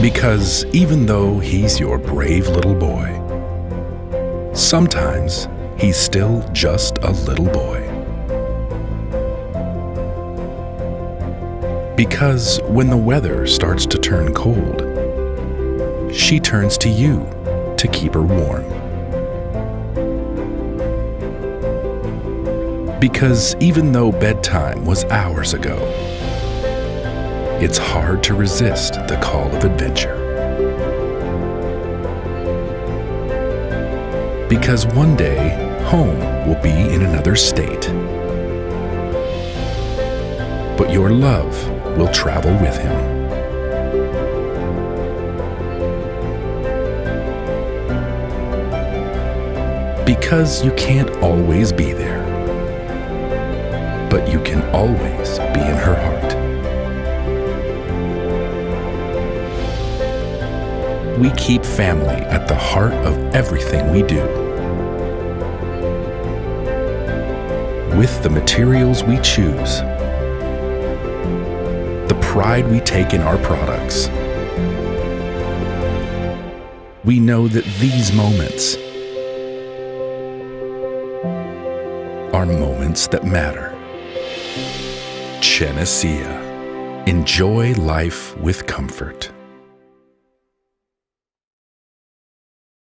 Because even though he's your brave little boy, sometimes he's still just a little boy. Because when the weather starts to turn cold, she turns to you to keep her warm. Because even though bedtime was hours ago, it's hard to resist the call of adventure. Because one day, home will be in another state. But your love will travel with him. Because you can't always be there, but you can always be in her heart. We keep family at the heart of everything we do. With the materials we choose, the pride we take in our products, we know that these moments are moments that matter. Chenesea. Enjoy life with comfort.